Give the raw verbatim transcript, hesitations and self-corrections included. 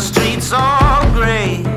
streets all gray.